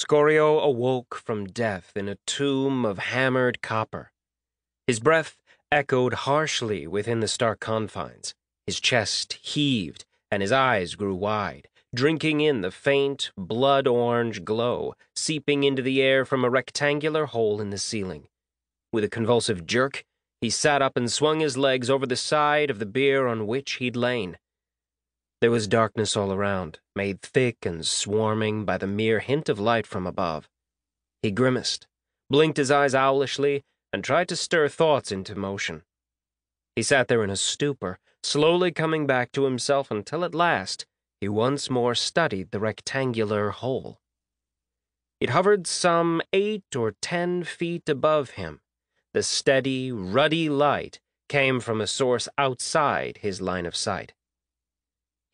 Scorio awoke from death in a tomb of hammered copper. His breath echoed harshly within the stark confines. His chest heaved, and his eyes grew wide, drinking in the faint, blood-orange glow seeping into the air from a rectangular hole in the ceiling. With a convulsive jerk, he sat up and swung his legs over the side of the bier on which he'd lain. There was darkness all around, made thick and swarming by the mere hint of light from above. He grimaced, blinked his eyes owlishly, and tried to stir thoughts into motion. He sat there in a stupor, slowly coming back to himself until at last he once more studied the rectangular hole. It hovered some 8 or 10 feet above him. The steady, ruddy light came from a source outside his line of sight.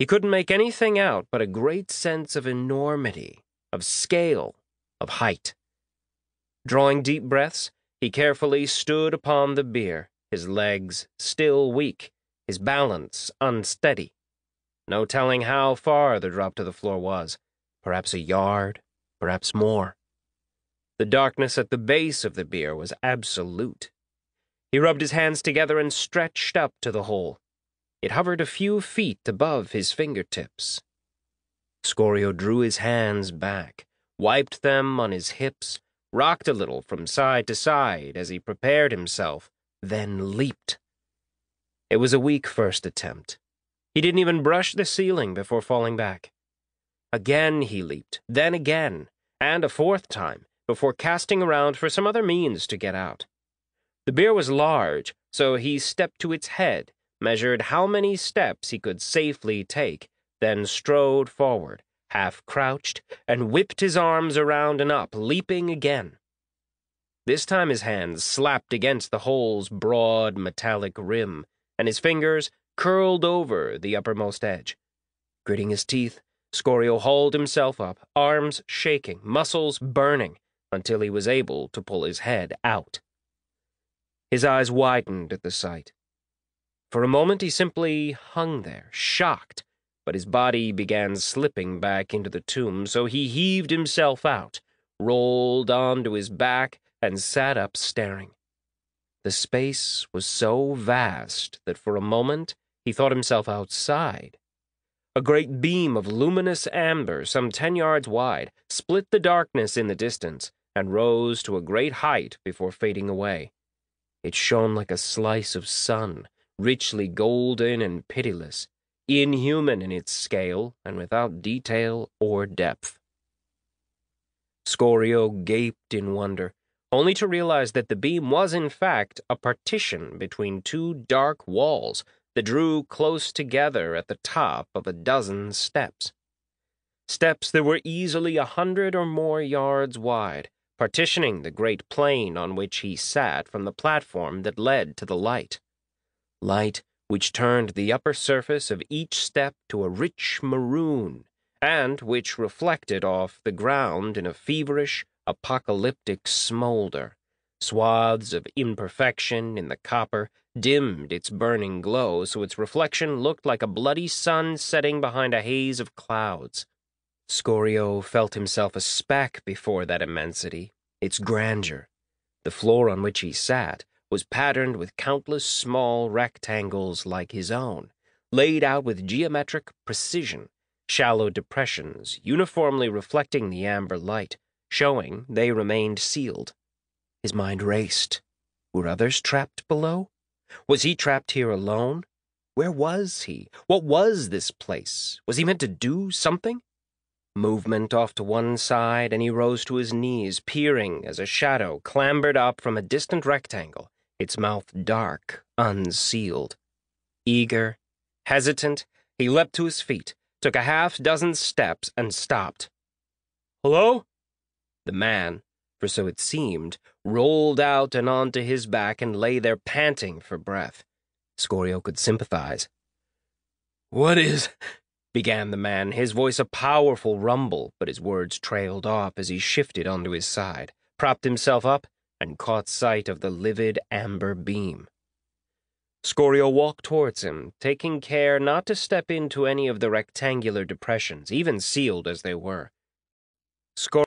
He couldn't make anything out but a great sense of enormity, of scale, of height. Drawing deep breaths, he carefully stood upon the bier, his legs still weak, his balance unsteady. No telling how far the drop to the floor was, perhaps a yard, perhaps more. The darkness at the base of the bier was absolute. He rubbed his hands together and stretched up to the hole. It hovered a few feet above his fingertips. Scorio drew his hands back, wiped them on his hips, rocked a little from side to side as he prepared himself, then leaped. It was a weak first attempt. He didn't even brush the ceiling before falling back. Again he leaped, then again, and a fourth time, before casting around for some other means to get out. The bier was large, so he stepped to its head, measured how many steps he could safely take, then strode forward, half crouched, and whipped his arms around and up, leaping again. This time his hands slapped against the hole's broad metallic rim, and his fingers curled over the uppermost edge. Gritting his teeth, Scorio hauled himself up, arms shaking, muscles burning, until he was able to pull his head out. His eyes widened at the sight. For a moment he simply hung there, shocked, but his body began slipping back into the tomb, so he heaved himself out, rolled onto his back, and sat up staring. The space was so vast that for a moment he thought himself outside. A great beam of luminous amber, some 10 yards wide, split the darkness in the distance and rose to a great height before fading away. It shone like a slice of sun, richly golden and pitiless, inhuman in its scale and without detail or depth. Scorio gaped in wonder, only to realize that the beam was in fact a partition between two dark walls that drew close together at the top of a dozen steps. Steps that were easily 100 or more yards wide, partitioning the great plain on which he sat from the platform that led to the light. Light which turned the upper surface of each step to a rich maroon, and which reflected off the ground in a feverish, apocalyptic smolder. Swaths of imperfection in the copper dimmed its burning glow so its reflection looked like a bloody sun setting behind a haze of clouds. Scorio felt himself a speck before that immensity, its grandeur. The floor on which he sat was patterned with countless small rectangles like his own, laid out with geometric precision, shallow depressions uniformly reflecting the amber light, showing they remained sealed. His mind raced. Were others trapped below? Was he trapped here alone? Where was he? What was this place? Was he meant to do something? Movement off to one side, and he rose to his knees, peering as a shadow clambered up from a distant rectangle, its mouth dark, unsealed. Eager, hesitant, he leapt to his feet, took a half-dozen steps, and stopped. "Hello?" The man, for so it seemed, rolled out and onto his back and lay there panting for breath. Scorio could sympathize. "What is—" began the man, his voice a powerful rumble, but his words trailed off as he shifted onto his side, propped himself up, and caught sight of the livid amber beam. Scorio walked towards him, taking care not to step into any of the rectangular depressions, even sealed as they were. Scorio